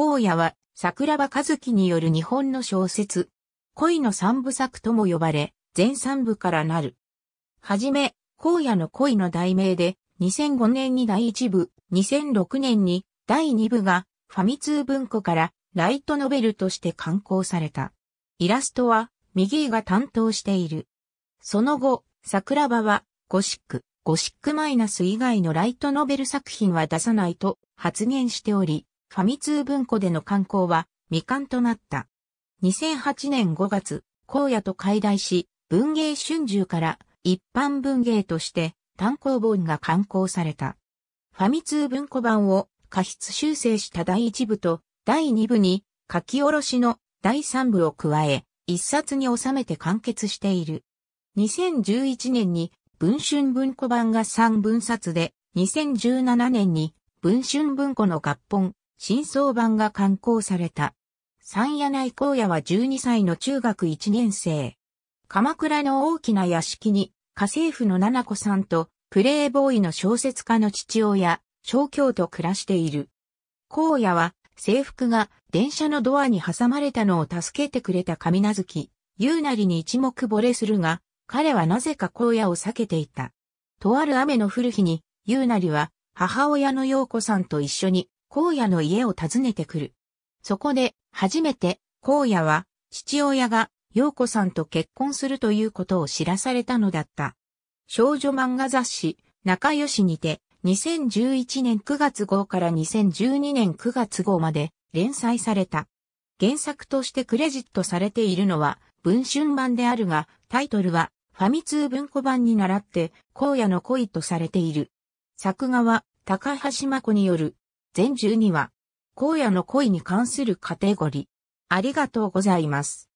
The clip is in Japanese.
荒野は桜庭和希による日本の小説。恋の三部作とも呼ばれ、全三部からなる。はじめ、荒野の恋の題名で、2005年に第1部、2006年に第2部がファミ通文庫からライトノベルとして刊行された。イラストは右井が担当している。その後、桜庭はゴシック-以外のライトノベル作品は出さないと発言しており、ファミ通文庫での刊行は未刊となった。2008年5月、荒野と改題し、文藝春秋から一般文芸として単行本が刊行された。ファミ通文庫版を加筆修正した第1部と第2部に書き下ろしの第3部を加え、一冊に収めて完結している。2011年に文春文庫版が3分冊で、2017年に文春文庫の合本、新装版が刊行された。三夜内荒野は12歳の中学1年生。鎌倉の大きな屋敷に家政婦の七子さんとプレイボーイの小説家の父親、正京と暮らしている。荒野は制服が電車のドアに挟まれたのを助けてくれた神無月、優なりに一目惚れするが、彼はなぜか荒野を避けていた。とある雨の降る日に、優なりは母親の陽子さんと一緒に荒野の家を訪ねてくる。そこで初めて荒野は父親が陽子さんと結婚するということを知らされたのだった。少女漫画雑誌仲良しにて2011年9月号から2012年9月号まで連載された。原作としてクレジットされているのは文春版であるが、タイトルはファミ通文庫版に倣って荒野の恋とされている。作画は高橋真子による。全12話。荒野の恋に関するカテゴリー。ありがとうございます。